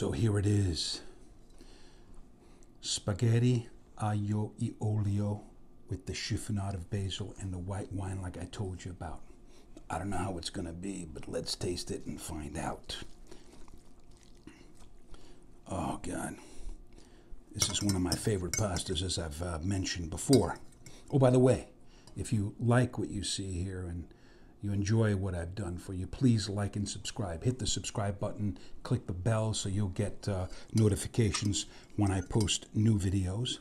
So here it is. Spaghetti Aglio e Olio with the chiffonade of basil and the white wine like I told you about. I don't know how it's going to be, but let's taste it and find out. Oh, God. This is one of my favorite pastas, as I've mentioned before. Oh, by the way, if you like what you see here and you enjoy what I've done for you, please like and subscribe. Hit the subscribe button, click the bell so you'll get notifications when I post new videos.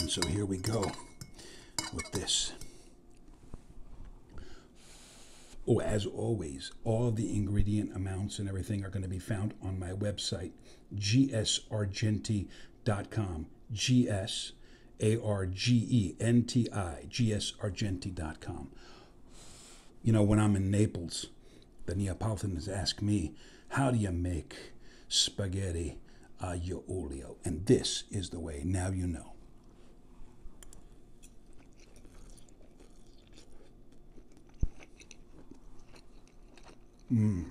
And so here we go with this. Oh, as always, all of the ingredient amounts and everything are going to be found on my website, gsargenti.com. G-S-A-R-G-E-N-T-I, gsargenti.com. You know, when I'm in Naples, the Neapolitans ask me, how do you make spaghetti aglio olio? And this is the way. Now you know. Mmm.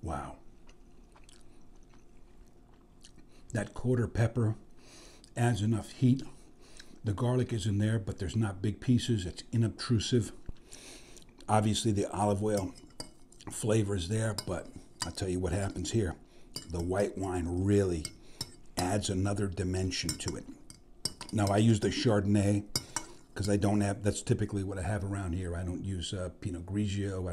Wow. That quarter pepper adds enough heat. The garlic is in there, but there's not big pieces. It's inobtrusive. Obviously, the olive oil flavor is there, but I'll tell you what happens here. The white wine really adds another dimension to it. Now, I use the Chardonnay, because I don't have, that's typically what I have around here. I don't use Pinot Grigio.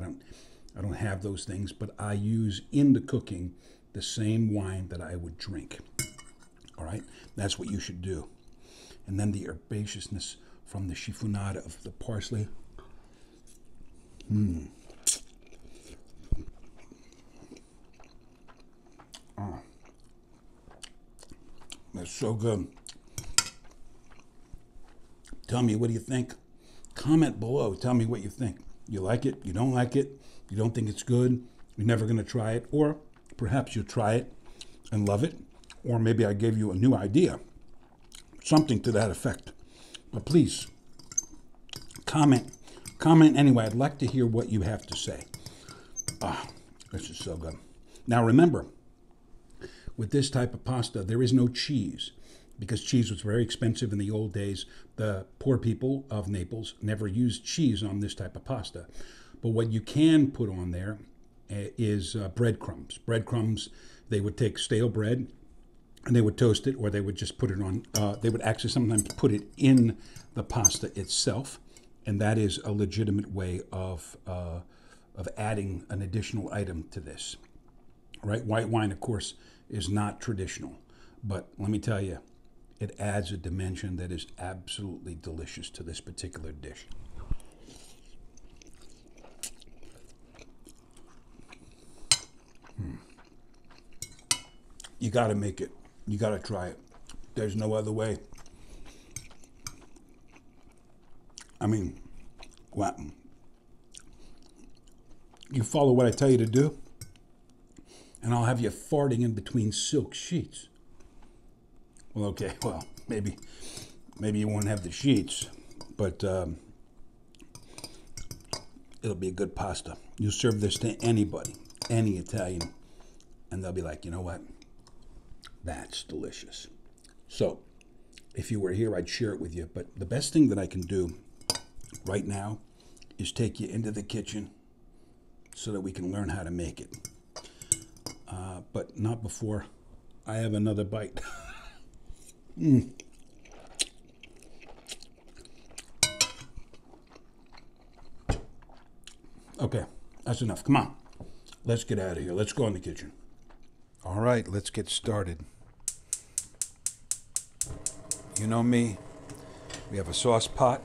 I don't have those things, but I use in the cooking the same wine that I would drink. All right, that's what you should do. And then the herbaceousness from the chiffonade of the parsley. Hmm. Oh. That's so good. Tell me, what do you think? Comment below. Tell me what you think. You like it? You don't like it? You don't think it's good? You're never going to try it? Or perhaps you'll try it and love it. Or maybe I gave you a new idea. Something to that effect. But please, comment. Comment anyway. I'd like to hear what you have to say. Ah, this is so good. Now remember, with this type of pasta, there is no cheese, because cheese was very expensive in the old days. The poor people of Naples never used cheese on this type of pasta. But what you can put on there is breadcrumbs. Breadcrumbs, they would take stale bread and they would toast it, or they would just put it on, they would actually sometimes put it in the pasta itself. And that is a legitimate way of adding an additional item to this. All right, white wine, of course, is not traditional, but let me tell you, it adds a dimension that is absolutely delicious to this particular dish. Hmm. You got to make it. You got to try it. There's no other way. I mean, wow. You follow what I tell you to do, and I'll have you farting in between silk sheets. Well, okay, well, maybe you won't have the sheets, but it'll be a good pasta. You serve this to anybody, any Italian, and they'll be like, you know what? That's delicious. So if you were here, I'd share it with you. But the best thing that I can do right now is take you into the kitchen so that we can learn how to make it. But not before I have another bite. Mm. Okay, that's enough. Come on, let's get out of here. Let's go in the kitchen. All right, let's get started. You know me. We have a sauce pot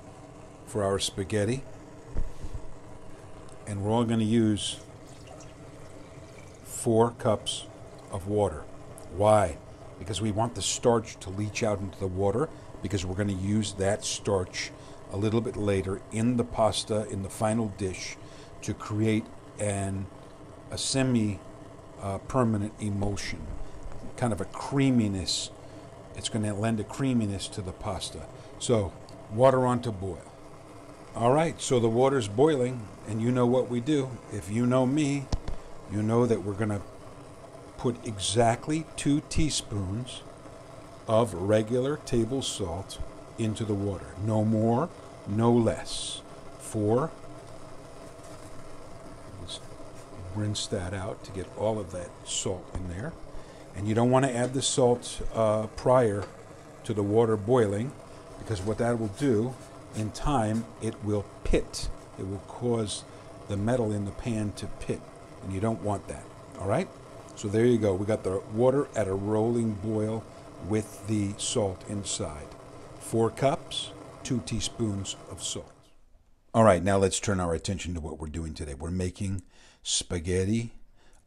for our spaghetti, and we're all going to use 4 cups of water. Why? Because we want the starch to leach out into the water, because we're going to use that starch a little bit later in the pasta, in the final dish, to create a semi-permanent emulsion, kind of a creaminess. It's going to lend a creaminess to the pasta. So, water on to boil. All right, so the water's boiling, and you know what we do. If you know me, you know that we're going to put exactly 2 teaspoons of regular table salt into the water. No more, no less. Let's rinse that out to get all of that salt in there. And you don't want to add the salt prior to the water boiling, because what that will do in time, it will pit. It will cause the metal in the pan to pit, and you don't want that. All right? So there you go. We got the water at a rolling boil with the salt inside. 4 cups, 2 teaspoons of salt. All right, now let's turn our attention to what we're doing today. We're making spaghetti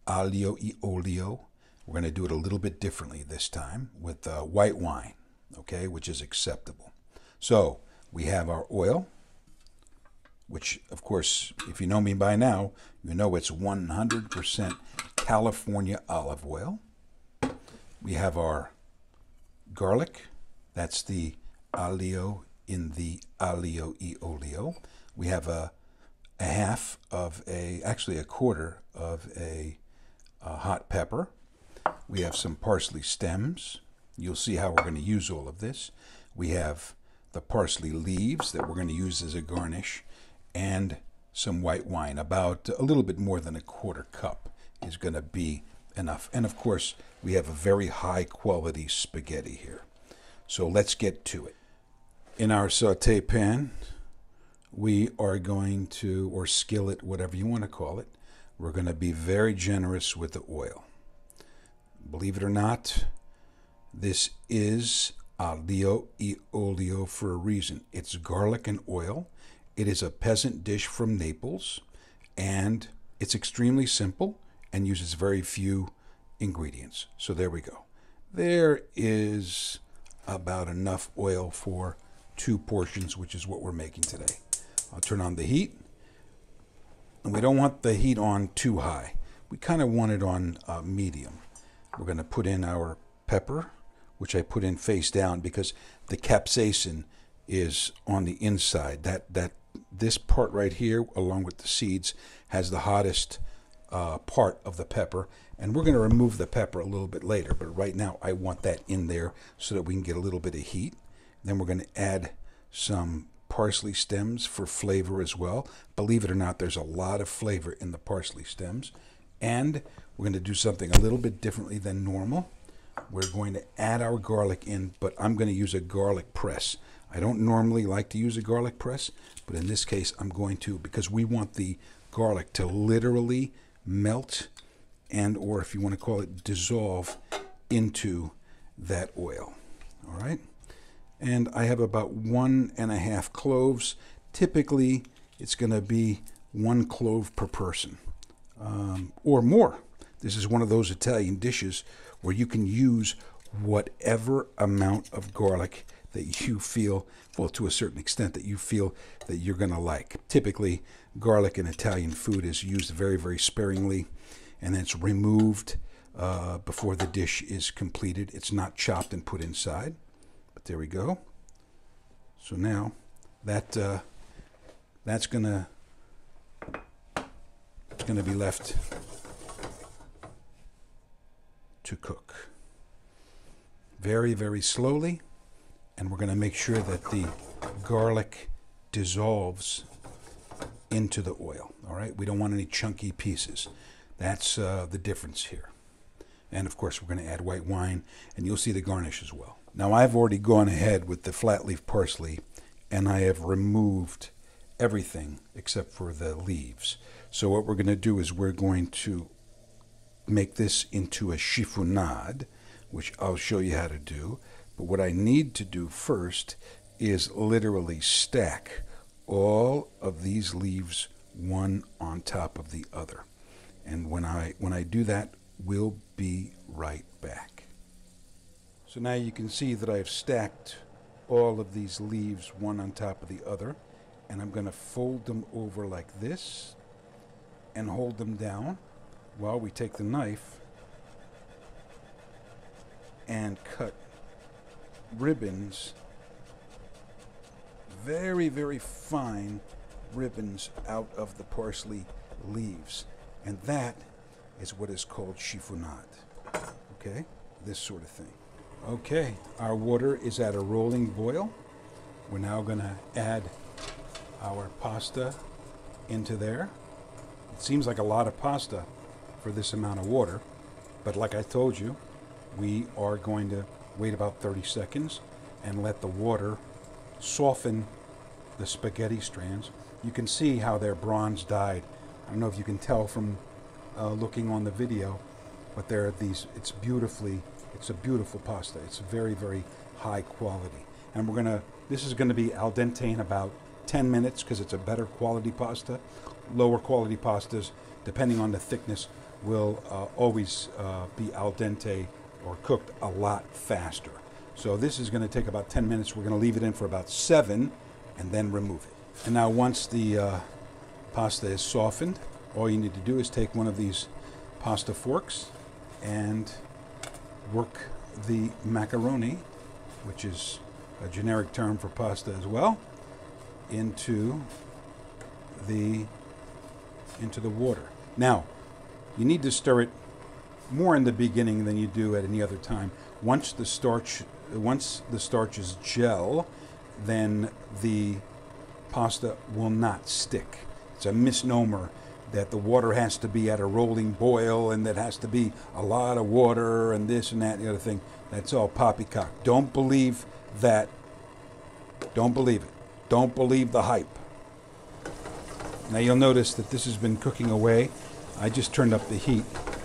aglio e olio. We're going to do it a little bit differently this time with white wine, okay, which is acceptable. So we have our oil, which, of course, if you know me by now, you know it's 100% California olive oil. We have our garlic. That's the aglio in the aglio e olio. We have a quarter of a hot pepper. We have some parsley stems. You'll see how we're going to use all of this. We have the parsley leaves that we're going to use as a garnish, and some white wine. About a little bit more than a quarter cup is going to be enough. And of course, we have a very high quality spaghetti here. So let's get to it. In our saute pan, we are going to, or skillet, whatever you want to call it, we're going to be very generous with the oil. Believe it or not, this is aglio e olio for a reason. It's garlic and oil. It is a peasant dish from Naples, and it's extremely simple and uses very few ingredients. So there we go. There is about enough oil for 2 portions, which is what we're making today. I'll turn on the heat, and we don't want the heat on too high. We kind of want it on medium. We're going to put in our pepper, which I put in face down because the capsaicin is on the inside. This part right here, along with the seeds, has the hottest part of the pepper. And we're going to remove the pepper a little bit later, but right now I want that in there so that we can get a little bit of heat. Then we're going to add some parsley stems for flavor as well. Believe it or not, there's a lot of flavor in the parsley stems. And we're going to do something a little bit differently than normal. We're going to add our garlic in, but I'm going to use a garlic press. I don't normally like to use a garlic press, but in this case I'm going to, because we want the garlic to literally melt, and or if you want to call it, dissolve into that oil. All right? And I have about 1.5 cloves. Typically it's going to be 1 clove per person or more. This is one of those Italian dishes where you can use whatever amount of garlic that you feel, well, to a certain extent, that you feel that you're going to like. Typically, garlic in Italian food is used very, very sparingly, and then it's removed before the dish is completed. It's not chopped and put inside. But there we go. So now that's going to be left to cook very, very slowly, and we're going to make sure that the garlic dissolves into the oil. All right, we don't want any chunky pieces. That's the difference here. And of course, we're going to add white wine, and you'll see the garnish as well. Now, I've already gone ahead with the flat leaf parsley, and I have removed everything except for the leaves. So what we're going to do is we're going to make this into a chiffonade, which I'll show you how to do. But what I need to do first is literally stack all of these leaves one on top of the other. And when I do that, we'll be right back. So now you can see that I've stacked all of these leaves one on top of the other, and I'm going to fold them over like this and hold them down while we take the knife and cut ribbons very, very fine ribbons out of the parsley leaves. And that is what is called chiffonade, okay? This sort of thing. Okay, our water is at a rolling boil. We're now gonna add our pasta into there. It seems like a lot of pasta for this amount of water, but like I told you, we are going to wait about 30 seconds and let the water soften the spaghetti strands. You can see how they're bronze dyed. I don't know if you can tell from looking on the video, but there are these, it's a beautiful pasta. It's very, very high quality. And we're gonna, this is gonna be al dente in about 10 minutes because it's a better quality pasta. Lower quality pastas, depending on the thickness, will always be al dente or cooked a lot faster. So this is gonna take about 10 minutes. We're gonna leave it in for about 7 and then remove it. And now once the pasta is softened, all you need to do is take one of these pasta forks and work the macaroni, which is a generic term for pasta as well, into the water. Now, you need to stir it more in the beginning than you do at any other time. Once the starches gel, then the pasta will not stick. It's a misnomer that the water has to be at a rolling boil and that has to be a lot of water and this and that and the other thing. That's all poppycock. Don't believe that. Don't believe it. Don't believe the hype. Now you'll notice that this has been cooking away. I just turned up the heat.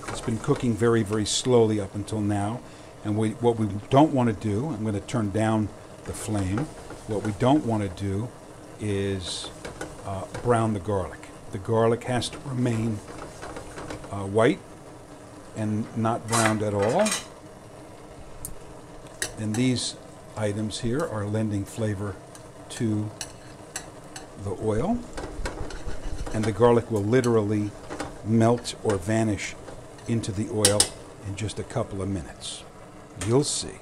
It's been cooking very, very slowly up until now. And what we don't want to do, I'm going to turn down the flame. What we don't want to do is brown the garlic. The garlic has to remain white and not browned at all. And these items here are lending flavor to the oil. And the garlic will literally melt or vanish into the oil in just a couple of minutes. You'll see.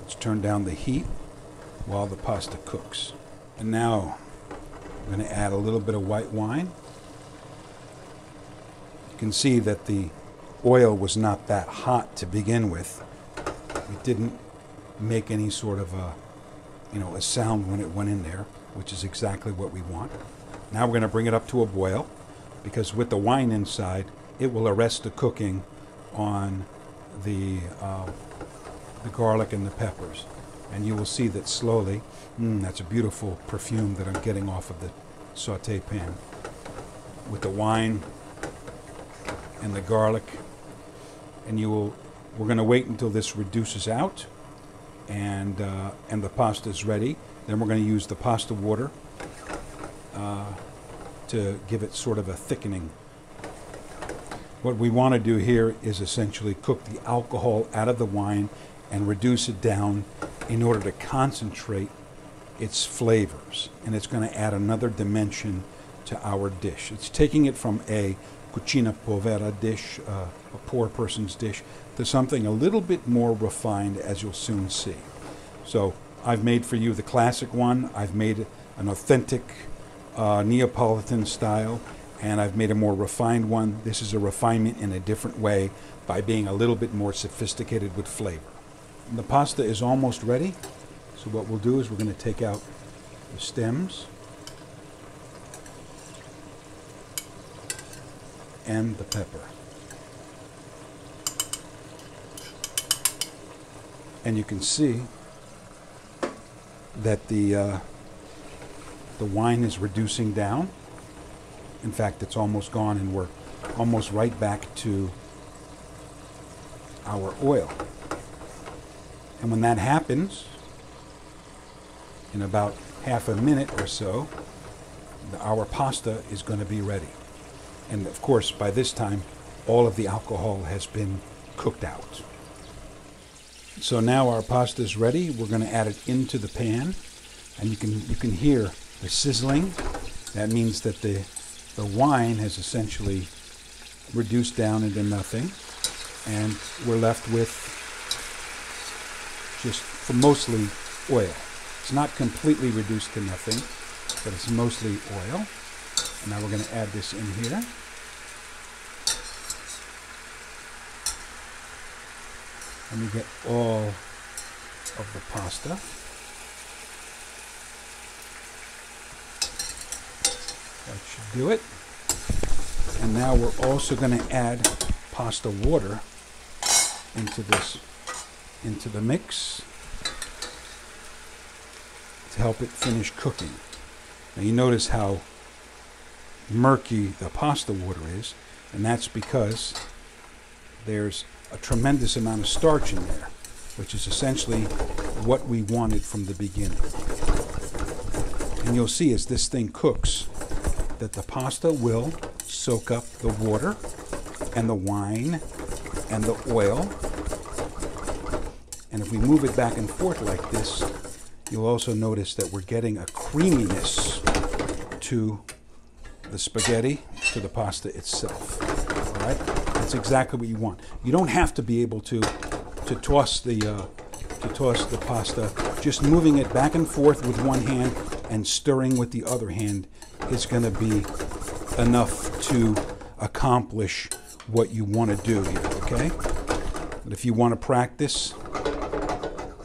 Let's turn down the heat while the pasta cooks. And now I'm going to add a little bit of white wine. You can see that the oil was not that hot to begin with. It didn't make any sort of a, you know, a sound when it went in there, which is exactly what we want. Now we're going to bring it up to a boil because with the wine inside, it will arrest the cooking on the garlic and the peppers. And you will see that slowly, that's a beautiful perfume that I'm getting off of the saute pan. With the wine and the garlic, and we're gonna wait until this reduces out and the pasta is ready. Then we're gonna use the pasta water to give it sort of a thickening. What we wanna do here is essentially cook the alcohol out of the wine and reduce it down in order to concentrate its flavors, and it's going to add another dimension to our dish. It's taking it from a Cucina Povera dish, a poor person's dish, to something a little bit more refined, as you'll soon see. So I've made for you the classic one, I've made an authentic Neapolitan style, and I've made a more refined one. This is a refinement in a different way by being a little bit more sophisticated with flavor. The pasta is almost ready, so what we'll do is we're going to take out the stems and the pepper. And you can see that the wine is reducing down. In fact, it's almost gone and we're almost right back to our oil. And when that happens, in about half a minute or so, our pasta is going to be ready. And of course, by this time, all of the alcohol has been cooked out. So now our pasta is ready. We're going to add it into the pan. And you can hear the sizzling. That means that the wine has essentially reduced down into nothing. And we're left with just mostly oil. It's not completely reduced to nothing, but it's mostly oil. And now we're going to add this in here. And we get all of the pasta. That should do it. And now we're also going to add pasta water into the mix to help it finish cooking. Now you notice how murky the pasta water is, and that's because there's a tremendous amount of starch in there, which is essentially what we wanted from the beginning. And you'll see as this thing cooks that the pasta will soak up the water and the wine and the oil. And if we move it back and forth like this, you'll also notice that we're getting a creaminess to the spaghetti, to the pasta itself. All right, that's exactly what you want. You don't have to be able to toss the pasta. Just moving it back and forth with one hand and stirring with the other hand is going to be enough to accomplish what you want to do here, okay? But if you want to practice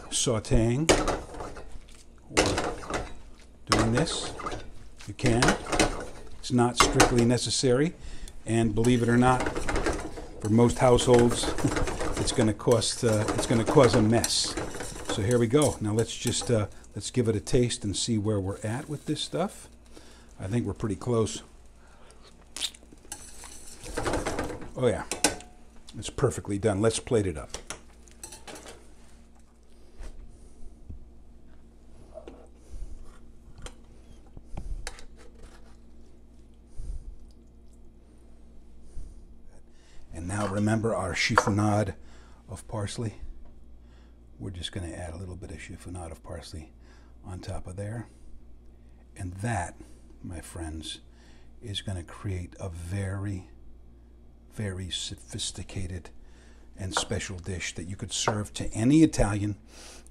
sauteing or doing this, you can. It's not strictly necessary, and believe it or not, for most households, it's going to cause a mess. So here we go. Now let's just let's give it a taste and see where we're at with this stuff. I think we're pretty close. Oh yeah, it's perfectly done. Let's plate it up. And now remember our chiffonade of parsley. We're just going to add a little bit of chiffonade of parsley on top of there. And that, my friends, is going to create a very sophisticated and special dish that you could serve to any Italian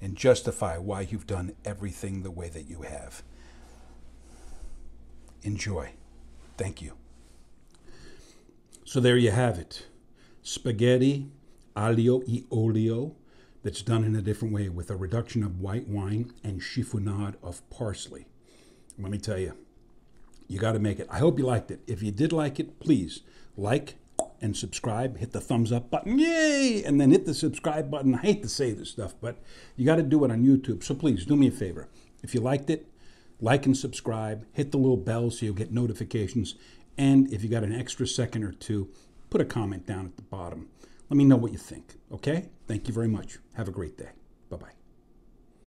and justify why you've done everything the way that you have. Enjoy. Thank you. So there you have it. Spaghetti aglio e olio that's done in a different way with a reduction of white wine and chiffonade of parsley. Let me tell you, you got to make it. I hope you liked it. If you did like it, please like and subscribe, hit the thumbs up button, yay, and then hit the subscribe button. I hate to say this stuff, but you got to do it on YouTube, so please do me a favor. If you liked it, like and subscribe, hit the little bell so you'll get notifications, and if you got an extra second or two, put a comment down at the bottom. Let me know what you think, okay? Thank you very much. Have a great day. Bye-bye.